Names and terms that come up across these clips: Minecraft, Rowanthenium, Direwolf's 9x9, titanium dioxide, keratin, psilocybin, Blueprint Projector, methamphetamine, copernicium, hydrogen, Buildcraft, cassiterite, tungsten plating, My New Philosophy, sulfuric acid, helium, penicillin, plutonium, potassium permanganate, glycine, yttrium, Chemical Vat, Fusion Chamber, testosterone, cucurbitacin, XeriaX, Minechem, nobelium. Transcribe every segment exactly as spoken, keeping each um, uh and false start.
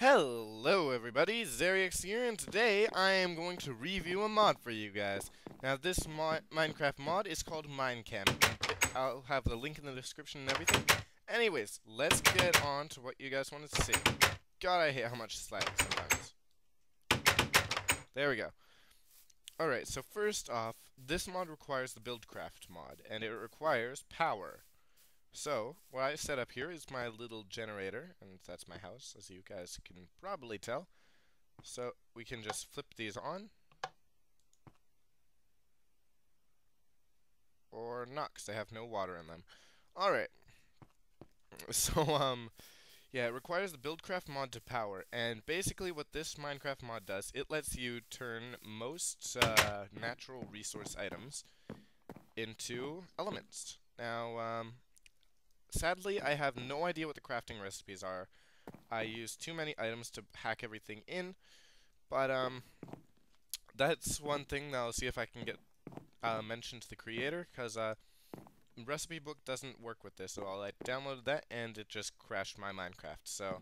Hello everybody, XeriaX here, and today I am going to review a mod for you guys. Now this mo Minecraft mod is called Minechem. I'll have the link in the description and everything. Anyways, let's get on to what you guys wanted to see. God, I hate how much sliding sometimes. There we go. Alright, so first off, this mod requires the Buildcraft mod, and it requires power. So, what I set up here is my little generator, and that's my house, as you guys can probably tell. So, we can just flip these on. Or not, because they have no water in them. Alright. So, um, yeah, it requires the Buildcraft mod to power. And basically what this Minecraft mod does, it lets you turn most uh, natural resource items into elements. Now, um... sadly, I have no idea what the crafting recipes are. I use too many items to hack everything in, but um, that's one thing that I'll see if I can get uh, mentioned to the creator, because uh, recipe book doesn't work with this at all. I downloaded that and it just crashed my Minecraft, so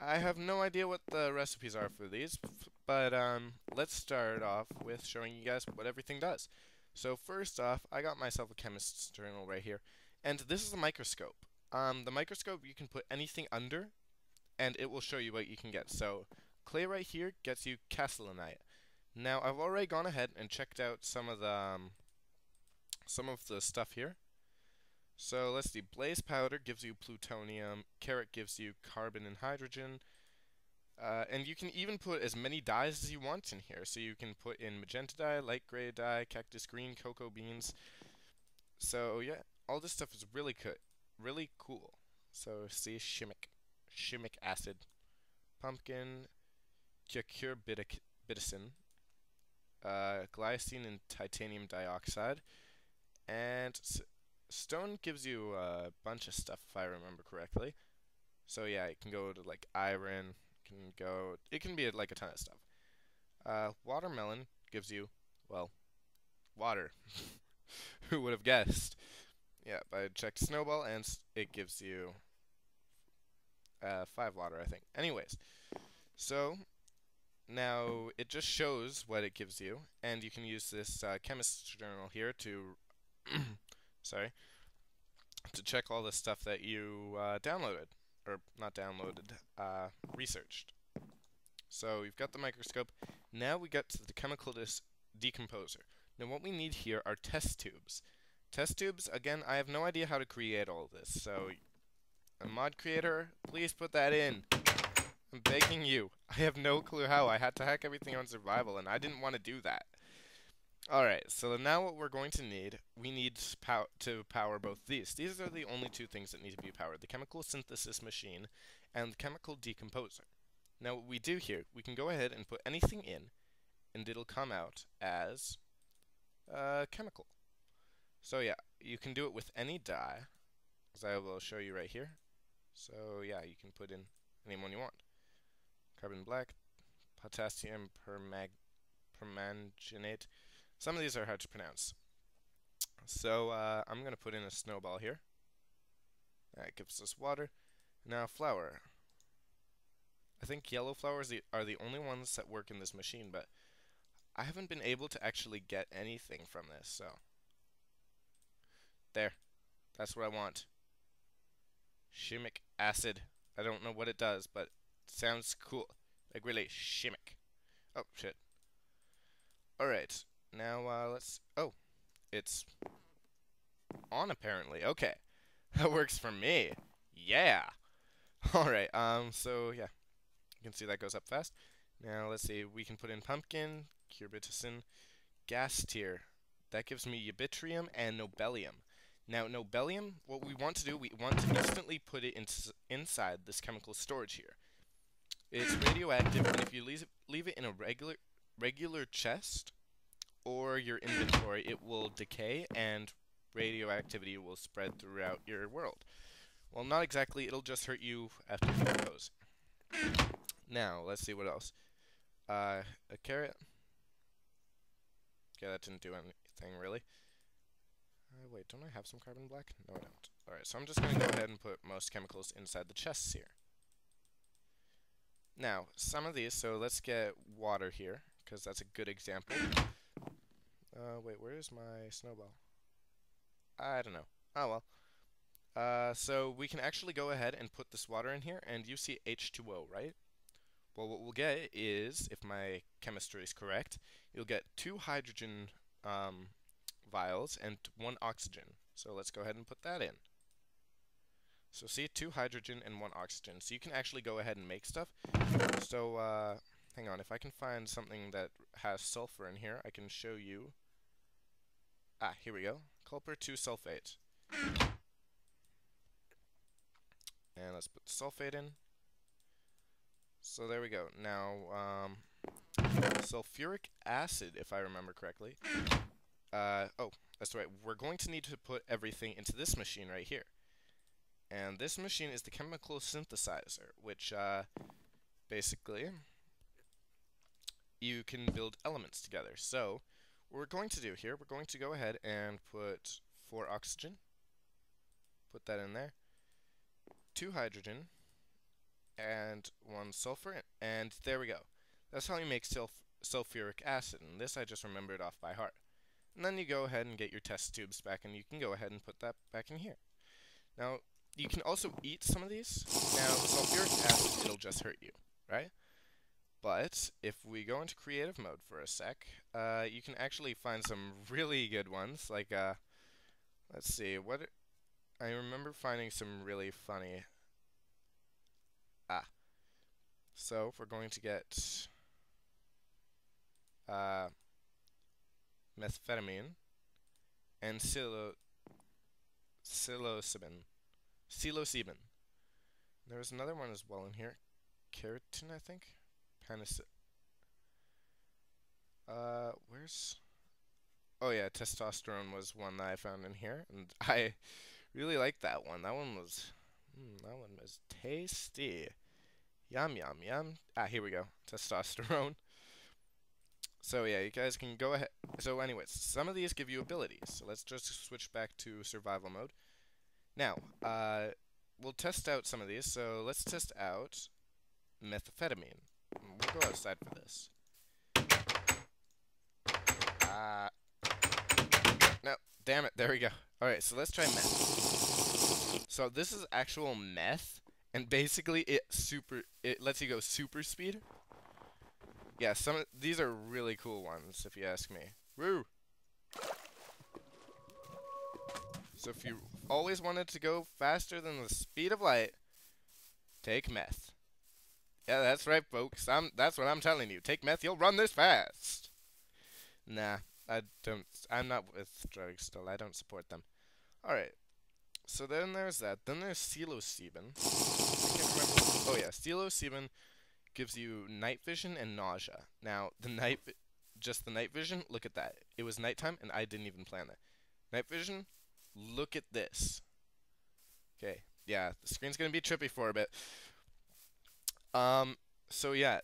I have no idea what the recipes are for these, but um, let's start off with showing you guys what everything does. So first off, I got myself a chemist's journal right here. And this is a microscope. Um, the microscope, you can put anything under, and it will show you what you can get. So, clay right here gets you cassiterite. Now, I've already gone ahead and checked out some of the um, some of the stuff here. So, let's see. Blaze powder gives you plutonium. Carat gives you carbon and hydrogen. Uh, and you can even put as many dyes as you want in here. So, you can put in magenta dye, light gray dye, cactus green, cocoa beans. So, yeah. All this stuff is really cool. Really cool. So, see, shimmic, shimmic acid, pumpkin, cucurbitacin, uh, glycine, and titanium dioxide. And s stone gives you a bunch of stuff, if I remember correctly. So yeah, it can go to like iron. It can go. It can be like a ton of stuff. Uh, watermelon gives you, well, water. Who would have guessed? Yeah, but I checked snowball, and it gives you uh, five water, I think. Anyways, so now it just shows what it gives you, and you can use this uh, chemist's journal here to, sorry, to check all the stuff that you uh, downloaded, or not downloaded, uh, researched. So we've got the microscope. Now we got to the chemical dis decomposer. Now what we need here are test tubes. Test tubes, again, I have no idea how to create all this, so a mod creator, please put that in. I'm begging you. I have no clue how. I had to hack everything on survival, and I didn't want to do that. Alright, so now what we're going to need, we need pow to power both these. These are the only two things that need to be powered, the chemical synthesis machine and the chemical decomposer. Now what we do here, we can go ahead and put anything in, and it'll come out as uh, chemical. So yeah, you can do it with any dye, as I will show you right here. So yeah, you can put in any one you want. Carbon black, potassium permanganate. Some of these are hard to pronounce. So uh, I'm going to put in a snowball here. That gives us water. Now flour. I think yellow flowers are the only ones that work in this machine, but I haven't been able to actually get anything from this, so... there. That's what I want. Shimmic acid. I don't know what it does, but it sounds cool. Like, really, shimmic. Oh, shit. Alright. Now, uh, let's... oh. It's on, apparently. Okay. That works for me. Yeah. Alright, um, so, yeah. You can see that goes up fast. Now, let's see. We can put in pumpkin, cucurbitacin, gas tier. That gives me yttrium and nobelium. Now, nobelium, what we want to do, we want to instantly put it ins inside this chemical storage here. It's radioactive, and if you leave it, leave it in a regular regular chest or your inventory, it will decay, and radioactivity will spread throughout your world. Well, not exactly. It'll just hurt you after you decompose. Now, let's see what else. Uh, a carrot. Okay, that didn't do anything, really. Uh, wait, don't I have some carbon black? No, I don't. Alright, so I'm just going to go ahead and put most chemicals inside the chests here. Now, some of these, so let's get water here, because that's a good example. Uh, wait, where is my snowball? I don't know. Oh, well. Uh, so we can actually go ahead and put this water in here, and you see H two O, right? Well, what we'll get is, if my chemistry is correct, you'll get two hydrogen um, vials and one oxygen. So let's go ahead and put that in. So see, two hydrogen and one oxygen. So you can actually go ahead and make stuff. So, uh, hang on, if I can find something that has sulfur in here, I can show you. Ah, here we go. Copper two sulfate. And let's put the sulfate in. So there we go. Now, um, sulfuric acid, if I remember correctly. Uh, oh, that's right. We're going to need to put everything into this machine right here. And this machine is the chemical synthesizer, which, uh, basically, you can build elements together. So, what we're going to do here, we're going to go ahead and put four oxygen. Put that in there. Two hydrogen. And one sulfur, and there we go. That's how you make sulf sulfuric acid, and this I just remembered off by heart. And then you go ahead and get your test tubes back, and you can go ahead and put that back in here. Now, you can also eat some of these. Now, sulfuric acid, it'll just hurt you, right? But if we go into creative mode for a sec, uh, you can actually find some really good ones, like, uh, let's see, what, I remember finding some really funny. Ah, so we're going to get uh, methamphetamine and psilo psilocybin. Psilocybin. There was another one as well in here, keratin, I think. Penicillin. Uh, where's? Oh yeah, testosterone was one that I found in here, and I really liked that one. That one was. Mm, that one was tasty. Yum, yum, yum. Ah, here we go. Testosterone. So, yeah, you guys can go ahead. So, anyways, some of these give you abilities. So, let's just switch back to survival mode. Now, uh, we'll test out some of these. So, let's test out methamphetamine. We'll go outside for this. Ah. Uh, no, damn it. There we go. Alright, so let's try meth. So this is actual meth, and basically it super it lets you go super speed. Yeah, some of these are really cool ones, if you ask me. Woo! So if you always wanted to go faster than the speed of light, take meth. Yeah, that's right, folks. I'm that's what I'm telling you. Take meth, you'll run this fast. Nah, I don't. I'm not with drugs still. I don't support them. All right. So then there's that. Then there's psilocybin. I can't remember. Oh yeah, psilocybin gives you night vision and nausea. Now the night, vi just the night vision. Look at that. It was nighttime, and I didn't even plan that. Night vision. Look at this. Okay. Yeah, the screen's gonna be trippy for a bit. Um. So yeah,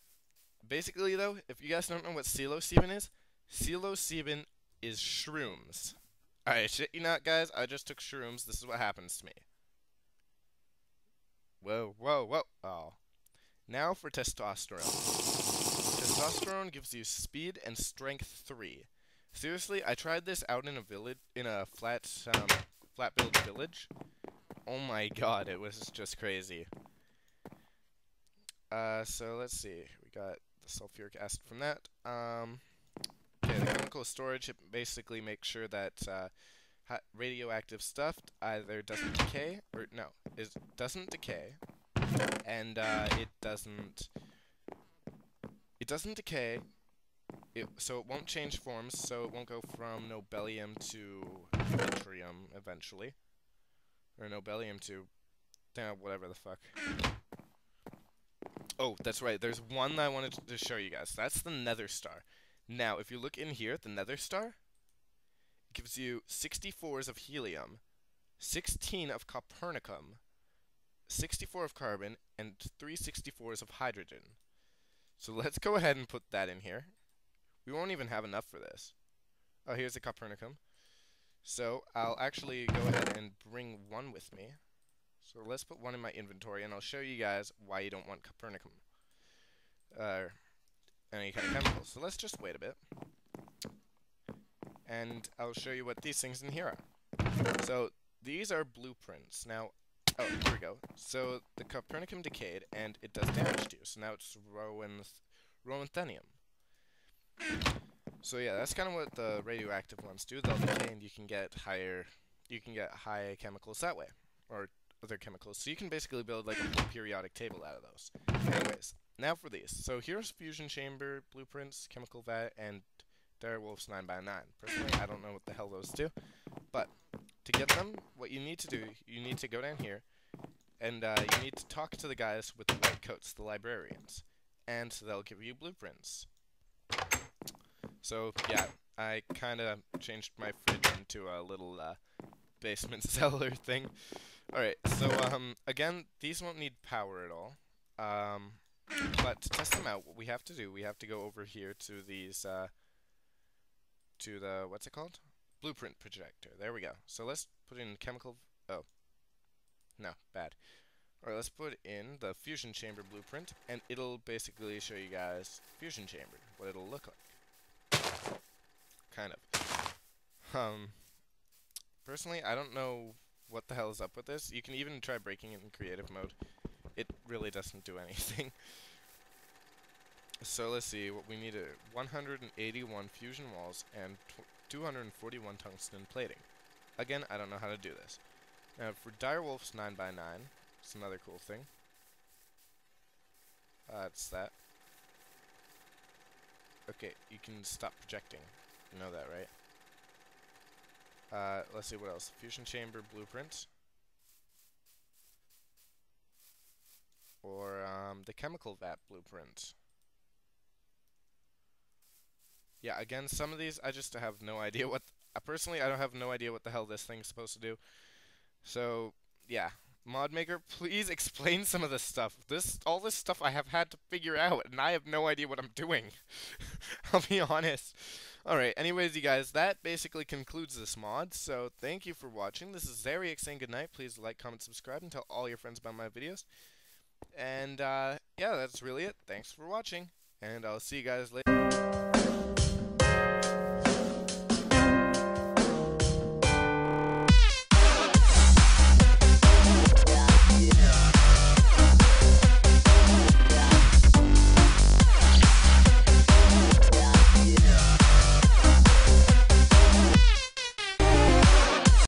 basically though, if you guys don't know what psilocybin is, psilocybin is shrooms. Alright, shit you not, guys. I just took shrooms. This is what happens to me. Whoa, whoa, whoa. Oh. Now for testosterone. Testosterone gives you speed and strength three. Seriously, I tried this out in a village, in a flat, um, flat build village. Oh my god, it was just crazy. Uh, so let's see. We got the sulfuric acid from that. Um... The chemical storage, it basically makes sure that uh, radioactive stuff either doesn't decay, or no, it doesn't decay, and uh, it doesn't, it doesn't decay, it, so it won't change forms, so it won't go from nobelium to yttrium eventually, or nobelium to, uh, whatever the fuck. Oh, that's right, there's one that I wanted to show you guys, that's the nether star. Now, if you look in here, the nether star, it gives you sixty-fours of helium, sixteen of copernicium, sixty-four of carbon, and three sixty-fours of hydrogen. So let's go ahead and put that in here. We won't even have enough for this. Oh, here's the copernicium. So I'll actually go ahead and bring one with me. So let's put one in my inventory, and I'll show you guys why you don't want copernicium. uh, any kind of chemicals. So let's just wait a bit, and I'll show you what these things in here are. So these are blueprints. Now, oh, here we go. So the Copernicium decayed, and it does damage to you. So now it's Rowanth Rowanthenium. So yeah, that's kind of what the radioactive ones do. They'll decay, and you can get higher, you can get high chemicals that way, or other chemicals. So you can basically build like a periodic table out of those. Anyways, now for these. So here's Fusion Chamber blueprints, Chemical Vat, and Direwolf's nine by nine. Personally, I don't know what the hell those do, but to get them, what you need to do, you need to go down here, and uh, you need to talk to the guys with the white coats, the librarians, and they'll give you blueprints. So yeah, I kind of changed my fridge into a little uh, basement cellar thing. Alright, so um, again, these won't need power at all, um, but to test them out, what we have to do, we have to go over here to these, uh, to the, what's it called? Blueprint Projector. There we go. So let's put in chemical, oh, no, bad. Alright, let's put in the Fusion Chamber blueprint, and it'll basically show you guys Fusion Chamber, what it'll look like. Kind of. Um, personally, I don't know what the hell is up with this. You can even try breaking it in creative mode. It really doesn't do anything. So let's see, what we need are one hundred eighty-one fusion walls and two hundred forty-one tungsten plating. Again, I don't know how to do this. Now for Direwolf's nine by nine, it's another cool thing. That's uh, that. Okay, you can stop projecting. You know that, right? Uh, let's see what else. Fusion Chamber blueprint. Or um, the Chemical Vat blueprint. Yeah, again, some of these I just have no idea what... Uh, personally, I don't have no idea what the hell this thing's supposed to do. So, yeah. Mod Maker, please explain some of this stuff. This, all this stuff I have had to figure out, and I have no idea what I'm doing. I'll be honest. Alright, anyways, you guys, that basically concludes this mod, so thank you for watching. This is XeriaX saying goodnight. Please like, comment, subscribe, and tell all your friends about my videos. And, uh, yeah, that's really it. Thanks for watching, and I'll see you guys later.